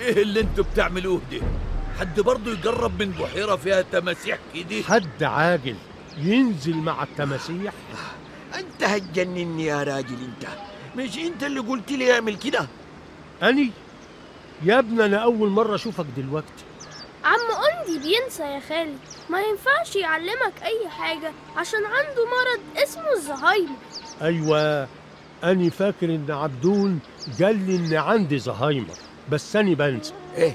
ايه اللي انتوا بتعملوه ده؟ حد برضه يقرب من بحيرة فيها تماسيح كده؟ حد عاجل ينزل مع التماسيح؟ انت هتجنني يا راجل. انت مش انت اللي قلت لي اعمل كده؟ اني يا ابني انا اول مرة اشوفك دلوقتي. عم اوندي بينسى يا خالي، ما ينفعش يعلمك اي حاجة عشان عنده مرض اسمه الزهايمر. ايوه اني فاكر ان عبدون قال لي ان عندي زهايمر بس اني بنسى. ايه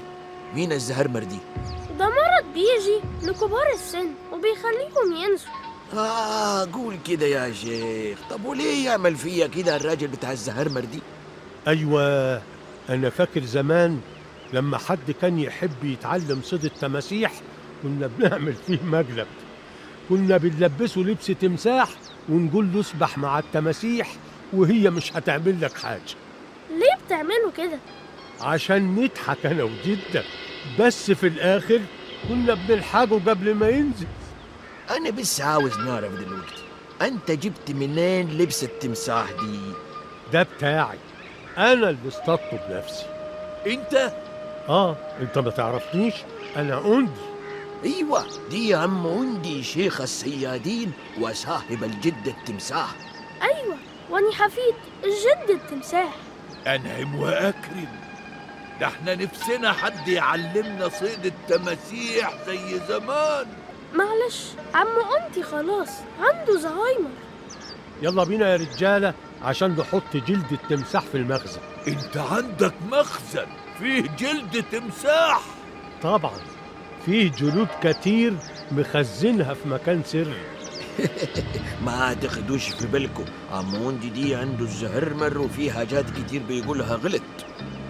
مين الزهايمر دي؟ ده مرض بيجي لكبار السن وبيخليهم ينسوا. قول كده يا شيخ. طب وليه يعمل فيا كده الراجل بتاع الزهايمر دي؟ ايوه انا فاكر زمان لما حد كان يحب يتعلم صيد التماسيح كنا بنعمل فيه مقلب. كنا بنلبسه لبس تمساح ونقول له اسبح مع التماسيح وهي مش هتعمل لك حاجه. ليه بتعملوا كده؟ عشان نضحك انا وجدك، بس في الاخر كنا بنلحقه قبل ما ينزل. انا بس عاوز نعرف دلوقتي انت جبت منين لبس التمساح دي؟ ده بتاعي انا اللي اصطدته بنفسي. انت؟ انت ما تعرفنيش؟ انا اوندي. ايوه دي عم اوندي شيخ الصيادين وصاحب الجد التمساح. ايوه واني حفيد الجد التمساح. انعم واكرم، ده احنا نفسنا حد يعلمنا صيد التماسيح زي زمان. معلش عم اوندي خلاص عنده زهايمر. يلا بينا يا رجاله عشان نحط جلد التمساح في المخزن. انت عندك مخزن فيه جلد تمساح؟ طبعا فيه جلود كتير مخزنها في مكان سري. ما تاخدوش في بالكم، عم اوندي دي عنده الزهرمر وفيه حاجات كتير بيقولها غلط.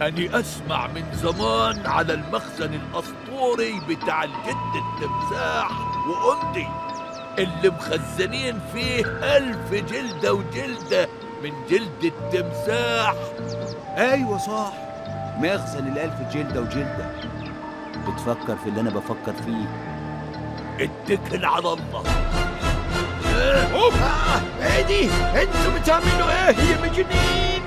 أني أسمع من زمان على المخزن الأسطوري بتاع الجد التمساح وأوندي اللي مخزنين فيه 1000 جلدة وجلدة من جلد التمساح. أيوة صح، مخزن ال1000 جلدة وجلدة. بتفكر في اللي أنا بفكر فيه؟ اتكل على الله. إيه دي؟ أنتوا بتعملوا إيه يا مجنين؟